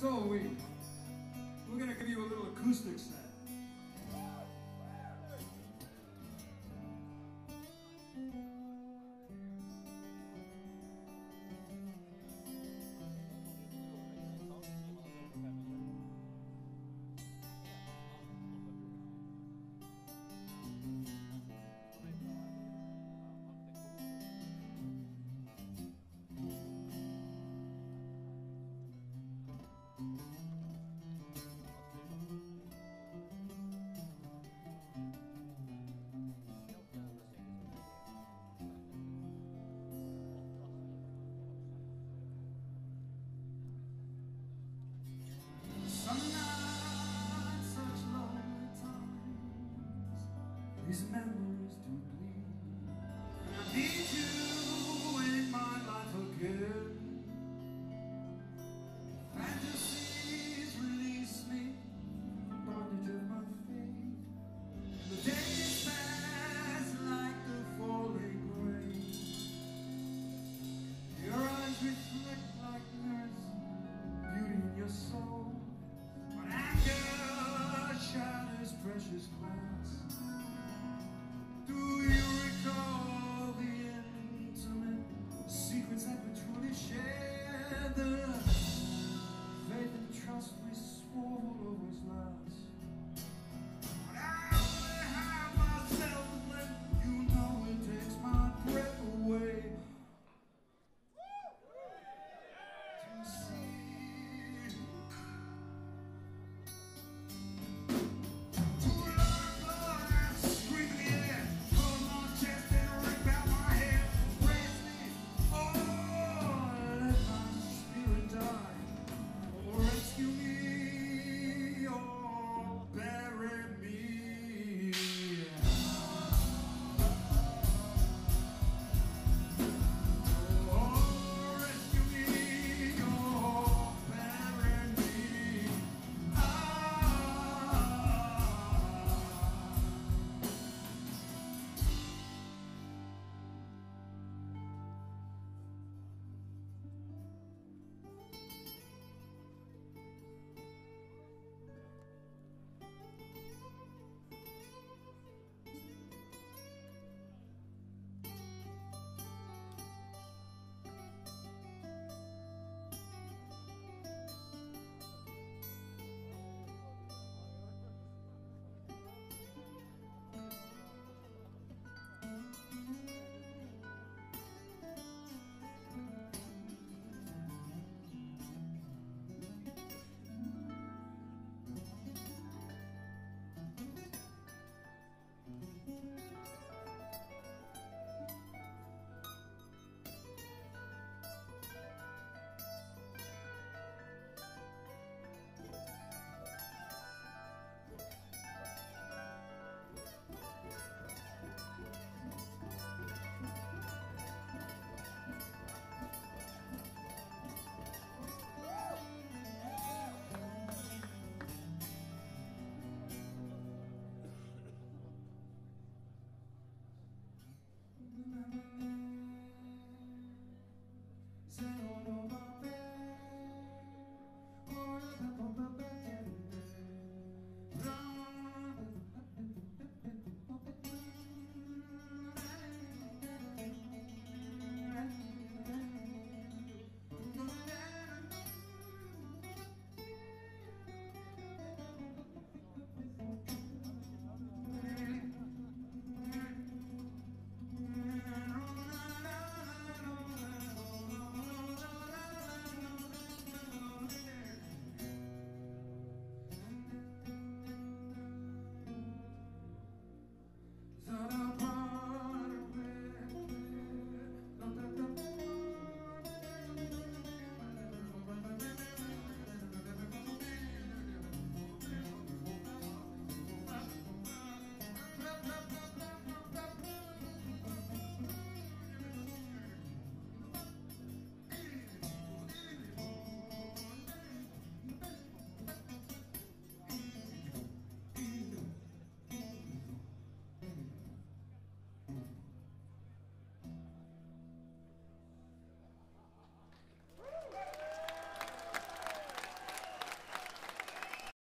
So we're going to give you a little acoustic set.